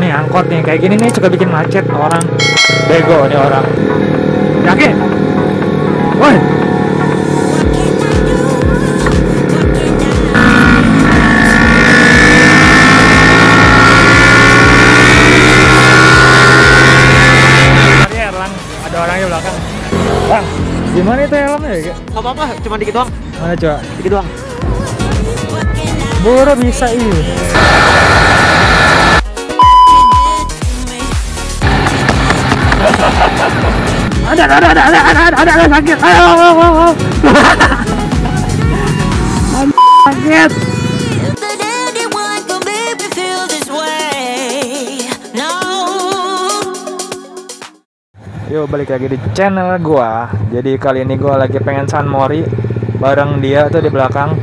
nih angkot nih, kayak gini nih suka bikin macet orang. Bego nih orang. Yakin? Woi. Tadi Erlang, ada orang di belakang. Bang, gimana itu helmnya ya? Gak apa-apa, cuma dikit doang. Mana coba? Dikit doang. Buru bisa ini. Ada sakit. Ayo. Sakit. Yuk balik lagi di channel gua. Jadi kali ini gua lagi pengen sunmori bareng dia tuh di belakang.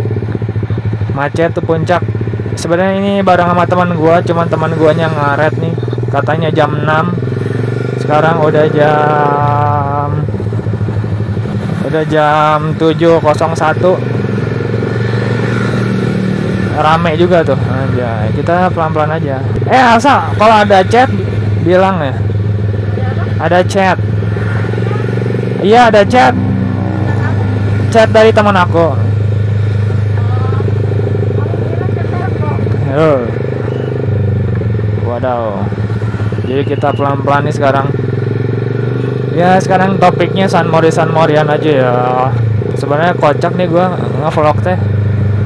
Macet tuh puncak. Sebenarnya ini bareng sama teman gua, cuman teman guanya ngaret nih. Katanya jam 6. Sekarang udah jam 7.01. Rame juga tuh. Anjay, kita pelan-pelan aja. Asa, kalau ada chat bilang ya. Ada chat. Iya, ada chat. Chat dari teman aku. Waduh, jadi kita pelan-pelan nih sekarang. Ya sekarang topiknya sunmorian aja ya. Sebenarnya kocak nih gue nge-vlog teh.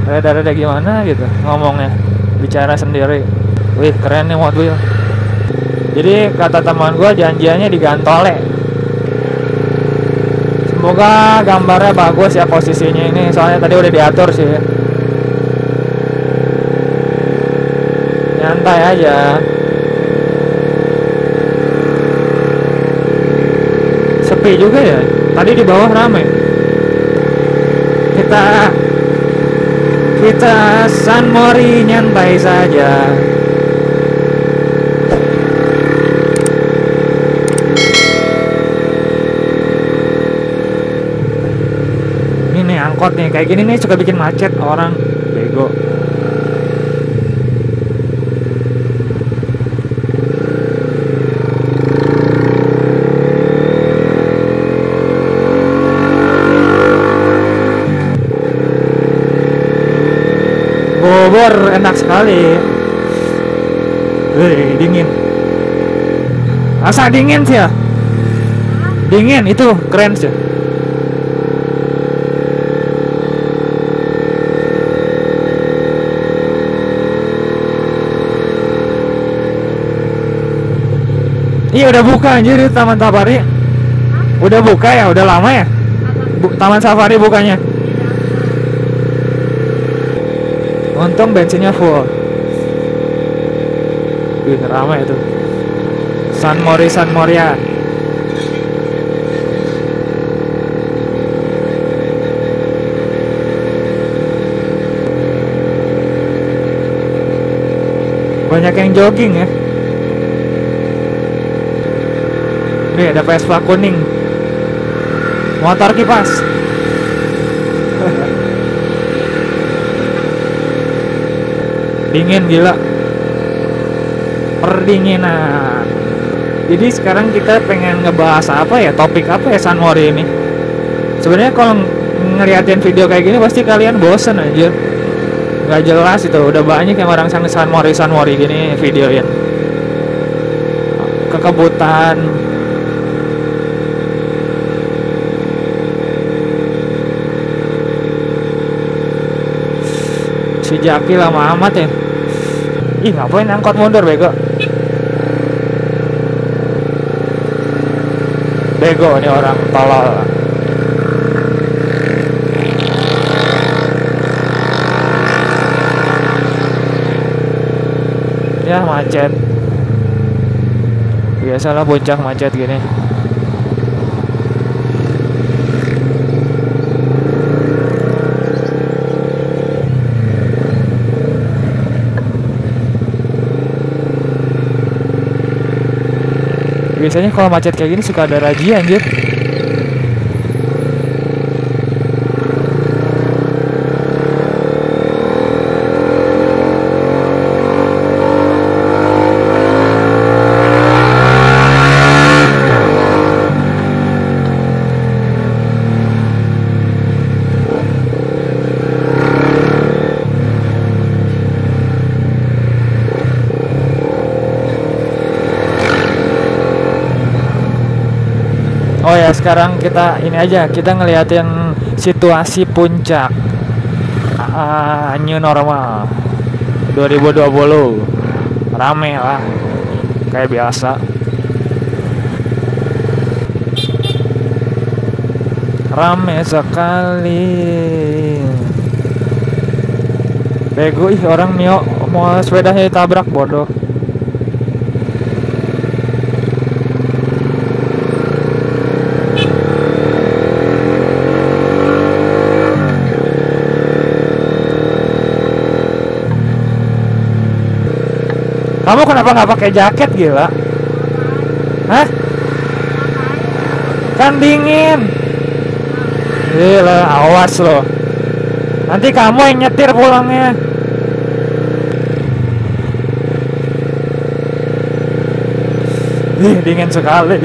Rada-rada gimana gitu ngomongnya, bicara sendiri. Wih keren nih Hot Wheels. Jadi kata teman gue janjiannya di Gantole. Semoga gambarnya bagus ya posisinya ini. Soalnya tadi udah diatur sih. Santai aja. Sepi juga ya. Tadi di bawah ramai. Kita sunmori nyantai saja. Ini nih angkot nih, kayak gini nih suka bikin macet orang. Bego. Bogor enak sekali. Wih, dingin. Asa dingin sih ya. Dingin itu keren sih. Iya udah buka anjir Taman Safari. Udah buka ya, udah lama ya. Taman Safari bukanya. Untung bensinnya full. Wih, ramai itu. Sunmoria. Banyak yang jogging ya. Nih ada Vespa kuning. Motor kipas. Dingin gila, perdinginan. Jadi sekarang kita pengen ngebahas apa ya, topik apa ya sunmori ini. Sebenarnya kalau ngeliatin video kayak gini pasti kalian bosen aja, nggak jelas itu. Udah banyak yang orang sunmori gini videoin kekebutan. Si Jaki lama amat ya. Ih, ngapain angkot mundur bego ini orang tolol. Ya macet, biasalah puncak macet gini. Biasanya kalau macet kayak gini suka ada razia anjir. Oh ya, sekarang kita ini aja, kita ngeliatin situasi puncak new normal 2020. Rame lah kayak biasa. Rame sekali. Bego, ih orang Mio mau sepedanya ditabrak, bodoh. Kamu kenapa nggak pakai jaket, gila? Hah? Kan dingin. Gila, awas loh. Nanti kamu yang nyetir pulangnya. Ih, dingin sekali.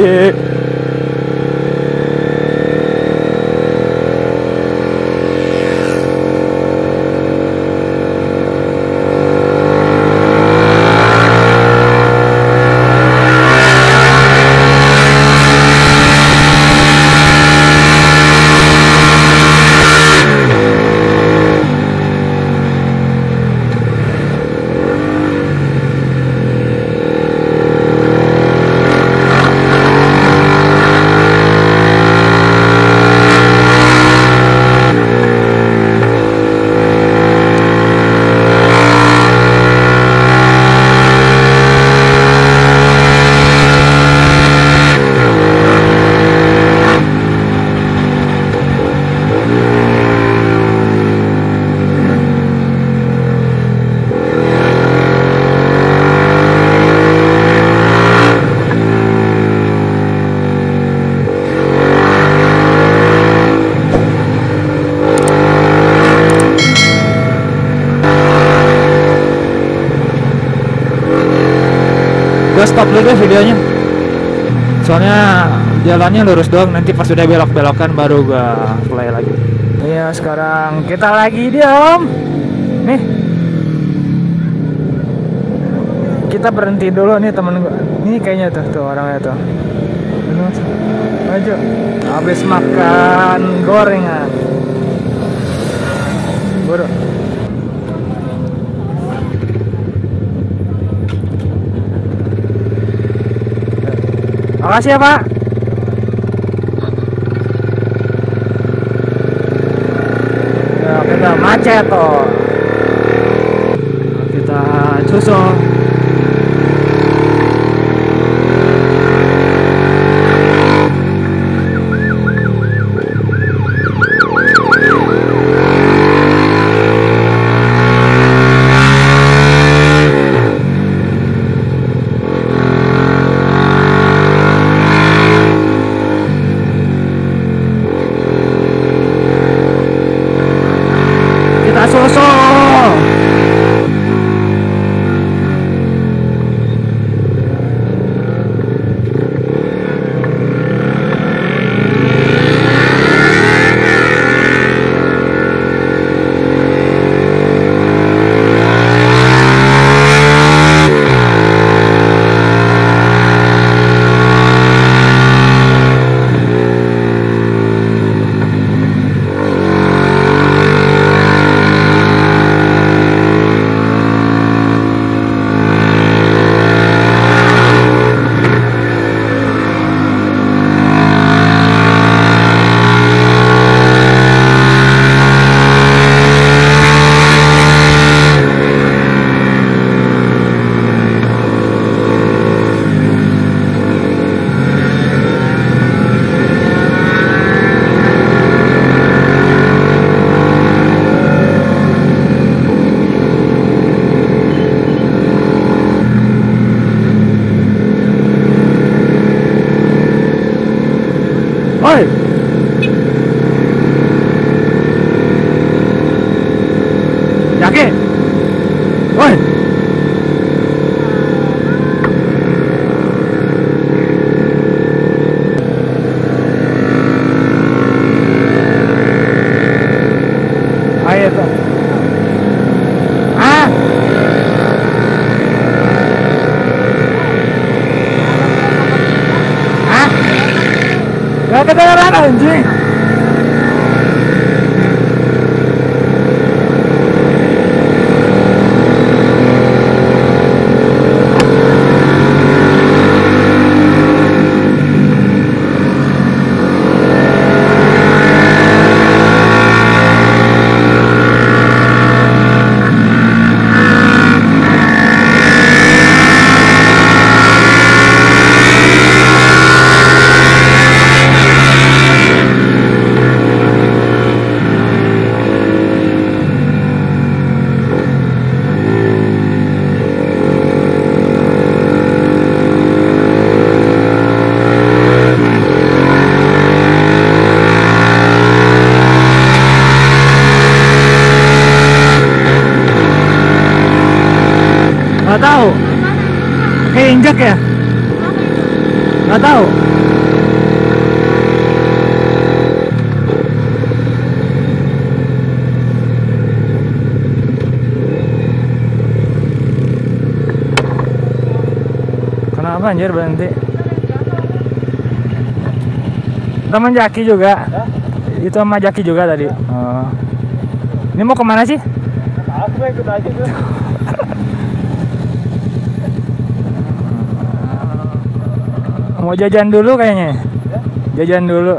Stop dulu deh videonya, soalnya jalannya lurus doang, nanti pas sudah belok-belokan baru gua play lagi. Iya, sekarang kita lagi diam nih, kita berhenti dulu nih temen gua ini kayaknya, tuh orangnya tuh maju habis makan gorengan. Bodoh. Makasih ya, Pak. Ya, kita macet toh. Kita susul. kedengeran anjing. Injak ya? Nggak tahu. Kenapa anjir berhenti? Temen jaki juga. Itu sama jaki juga tadi. Oh. Ini mau kemana sih? Aku ikut aja tuh. Mau jajan dulu kayaknya. Jajan dulu.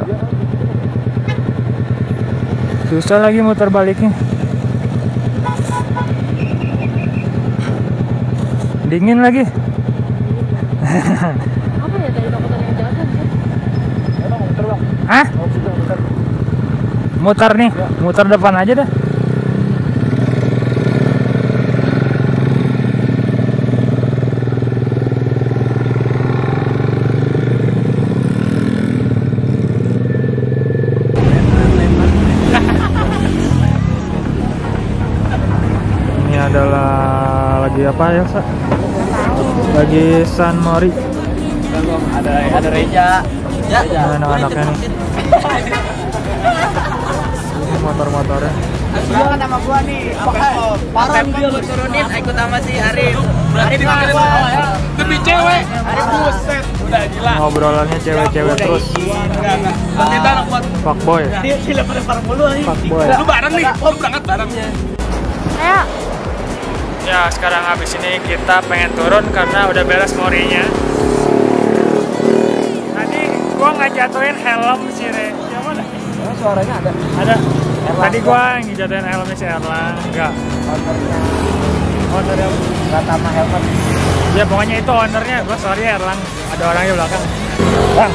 Susah lagi muter baliknya. Dingin lagi. Apa ya tadi takutnya yang jalan sih? Muter bang. Hah? Muter nih, muter depan aja dah. Apa ya, Sa? Lagi SUNMORI. Ada Reja. Ya, anak-anaknya nih. Motor-motornya. Berangkat sama gua nih. Parah dia lu turunin, ikut sama si Arif. Berarti dipanggilin sama ya. Demi cewek. Arif buset. Udah gila. Ngobrolannya cewek-cewek terus. Enggak. Fuckboy. Dia dilempar-lempar mulu anjing. Lu bareng nih, lu berangkat bareng. Ayo. Ya sekarang habis ini kita pengen turun karena udah beres morinya. Tadi gua nggak jatuhin helm si Re. Yang mana? Karena suaranya ada. Ada. Erlang. Tadi gua ngejatuhin helmnya si Erlang. Enggak. Ownernya. Ownernya nggak sama helm. Ya pokoknya itu ownernya. Gua sorry Erlang. Ada orang di belakang. Bang,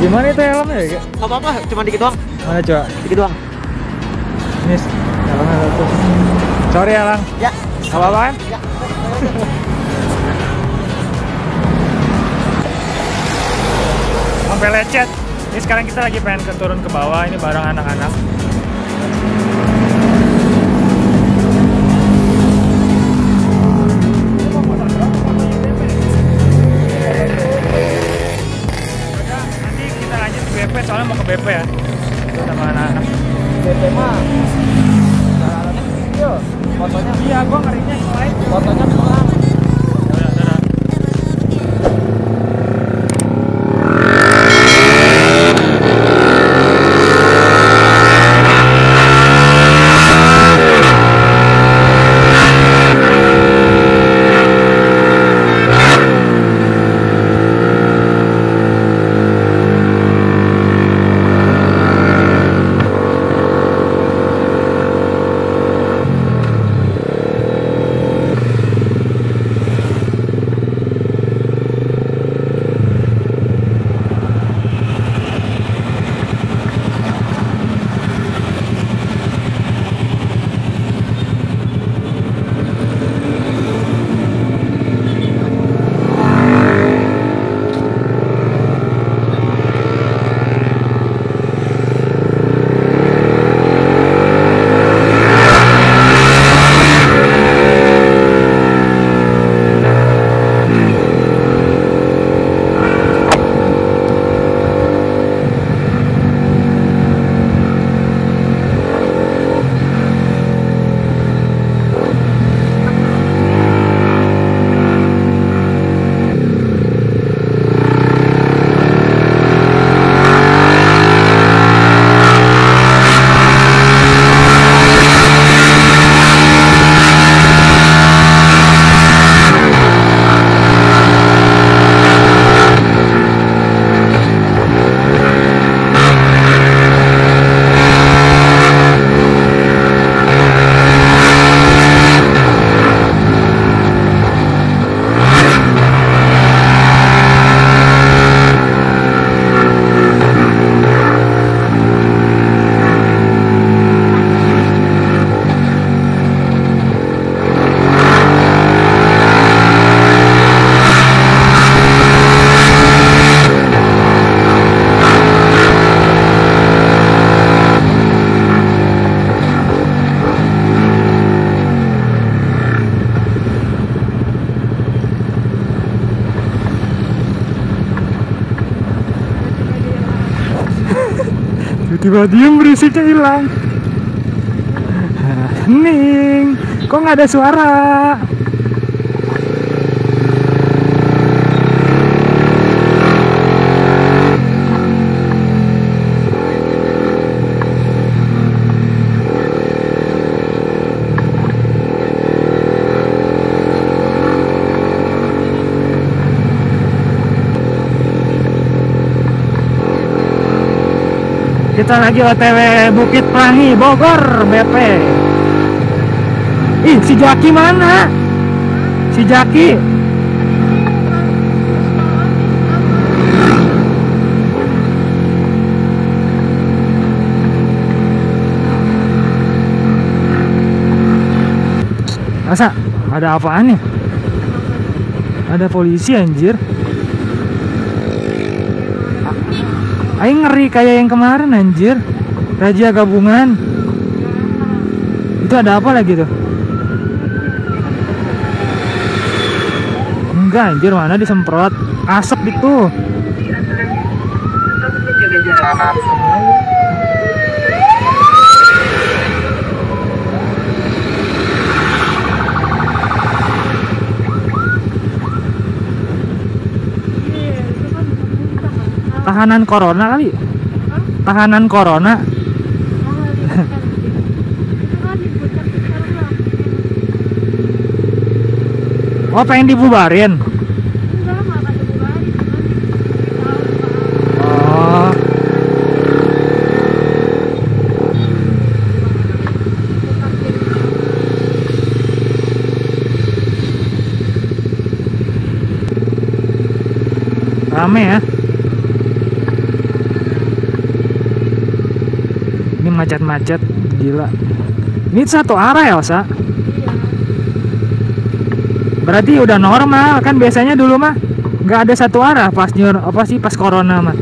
gimana itu helmnya ya? Gak apa-apa, cuma dikit doang. Mana coba? Dikit doang. Ini helmnya tuh. Sorry Erlang. Ya. Apa-apaan? Ya. Sampai lecet. Ini sekarang kita lagi pengen turun ke bawah. Ini bareng anak-anak. Nanti kita lanjut ke BP. Soalnya mau ke BP ya. Sama anak-anak. BP mah. Fotonya iya, gua ngerinya selain fotonya doang. tiba-tiba berisiknya hilang. Hening, kok nggak ada suara? Kita lagi OTW Bukit Pelangi, Bogor, BP. Ih, si Jaki mana? Si Jaki. Masa? Ada apaan nih? Ada polisi anjir. Ayo ngeri kayak yang kemarin anjir, razia gabungan. Itu ada apa lagi tuh? Enggak anjir, mana disemprot asap itu. Tahanan corona kali. Hah? Tahanan corona. Oh, kan. Oh, pengen dibubarin. Enggak, enggak dibubarin. Oh. Rame ya. Macet-macet gila. Ini satu arah ya, Osa? Iya. Berarti udah normal kan, biasanya dulu mah nggak ada satu arah pas nyur apa sih pas corona mah.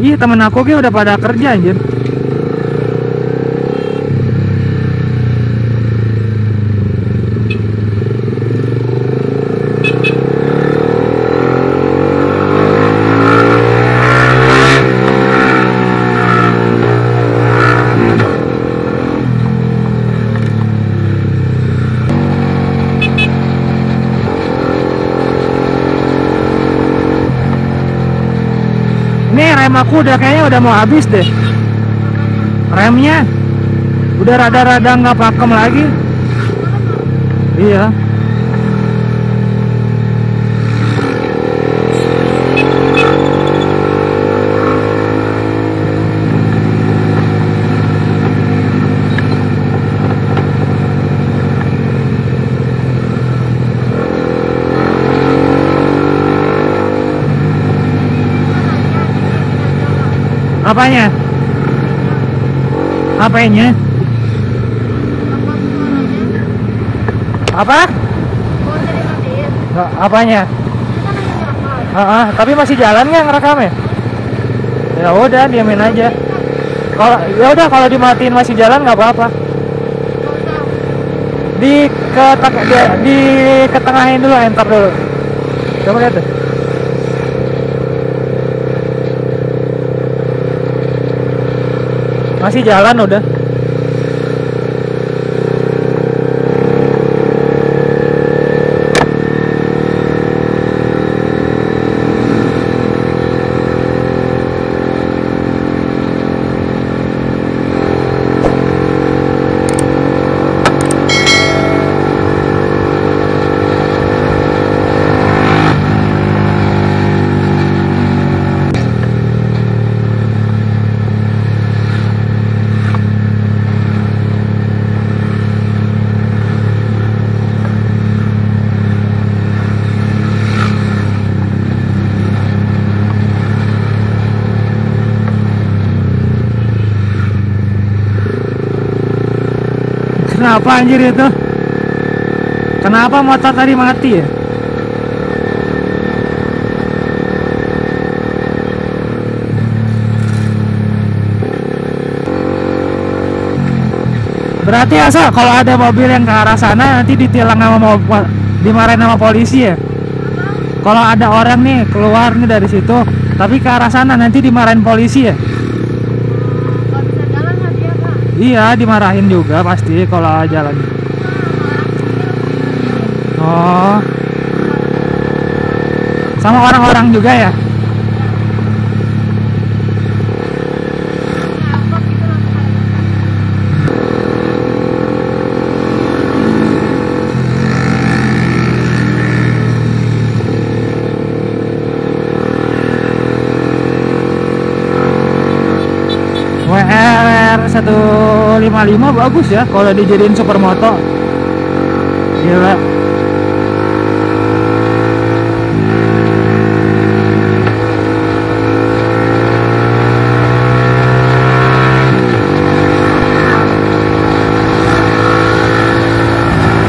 Iya, temen aku ge udah pada kerja anjir. Aku udah kayaknya udah mau habis deh remnya, udah rada-rada nggak pakem lagi. Iya, apanya? Apanya? Apa? Apanya? Tapi masih jalan nggak ngerekamnya? Ya udah, diamin aja. Kalau ya udah, kalau dimatiin masih jalan nggak apa-apa. Diketengahin dulu, enter dulu. Coba lihat deh. Masih jalan udah. Kenapa anjir itu? Kenapa motor tadi mati ya? Berarti asal kalau ada mobil yang ke arah sana nanti ditilang sama, dimarahin sama polisi ya? Kalau ada orang nih keluar nih dari situ tapi ke arah sana, nanti dimarahin polisi ya? Kalau bisa jalan nanti ya, Pak? Iya, dimarahin juga pasti kalau jalan. Oh, sama orang-orang juga ya? WR 155 bagus ya kalau dijadiin supermoto. Gila.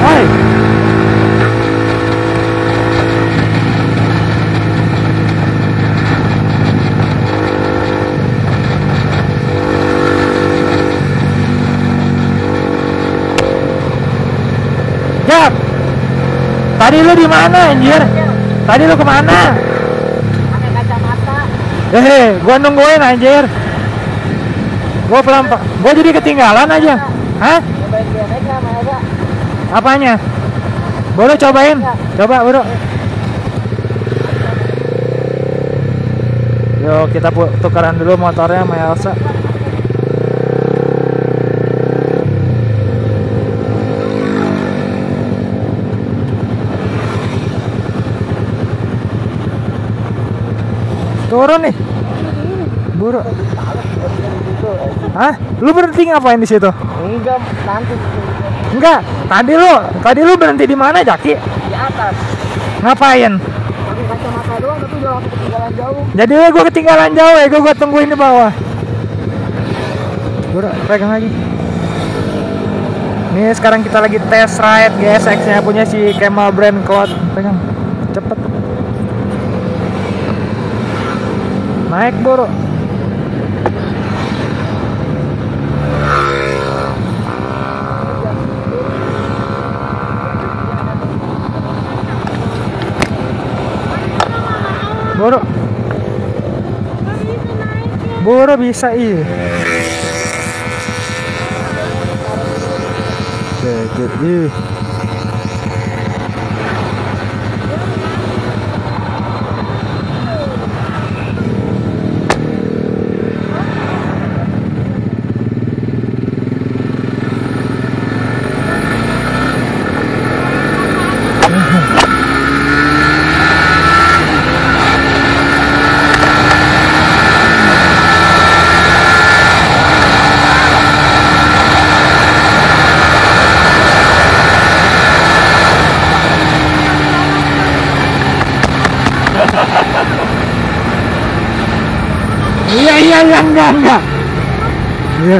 Oi. Jak, tadi lu di mana anjir? Tadi lu kemana? Pakai kacamata. Gua nungguin anjir. Gua pelampak, gua jadi ketinggalan aja. Hah? Cobain BMX sama Eva. Apanya? Boleh cobain? Coba, bro. Yuk kita tukeran dulu motornya sama Elsa. Turun nih, buru. Hah? Lu berhenti ngapain di situ? Enggak, nanti. Enggak. Tadi lu berhenti di mana, Jaki? Di atas. Ngapain? Pakai kacamata doang, tapi udah ketinggalan jauh. Jadi gue ketinggalan jauh ya, gue tungguin di bawah. Buru, pegang lagi. Nih sekarang kita lagi test ride GSX-nya punya si Kemal Brand Cloud. Pegang, cepet. Naik, bro. Bro. Bro bisa, iya. Jadi iya, enggak. Iya. Ini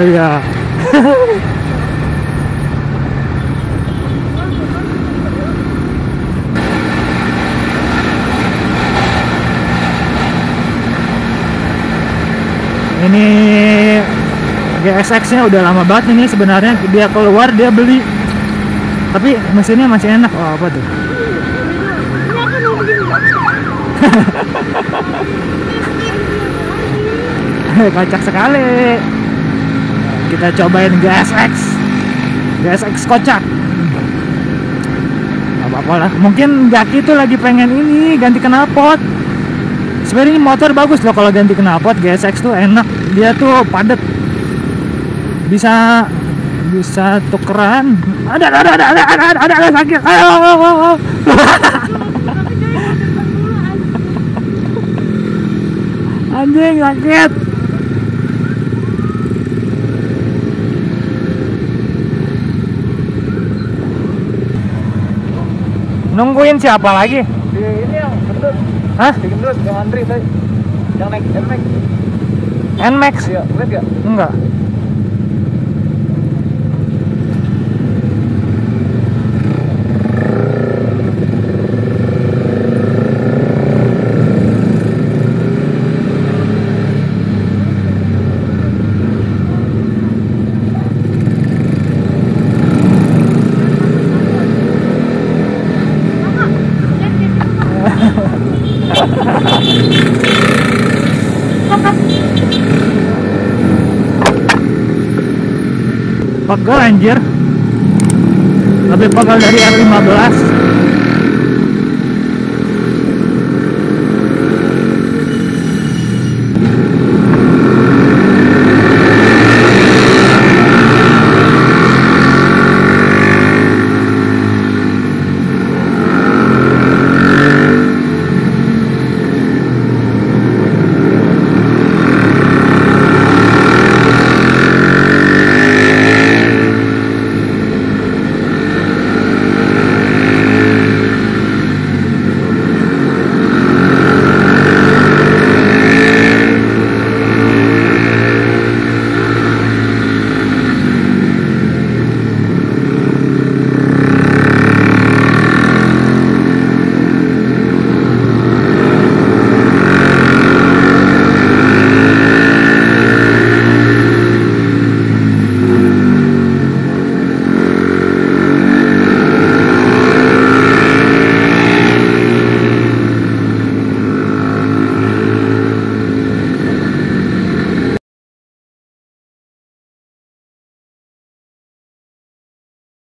GSX-nya udah lama banget ini sebenarnya, dia keluar dia beli. Tapi mesinnya masih enak. Oh, apa tuh? Kocak sekali. Kita cobain GSX kocak. Gak apa-apa lah. Mungkin Jaki tuh lagi pengen ini ganti knalpot. Sebenarnya motor bagus loh kalau ganti knalpot. GSX tuh enak. Dia tuh padat. Bisa tukeran. Ada sakit. Anjing sakit. Nungguin siapa lagi? Ini yang gendut. Hah? Di gendut, yang Andri tadi. Yang naik NMAX. NMAX? Iya, lihat gak? Enggak. Bogor anjir, lebih Bogor dari R15.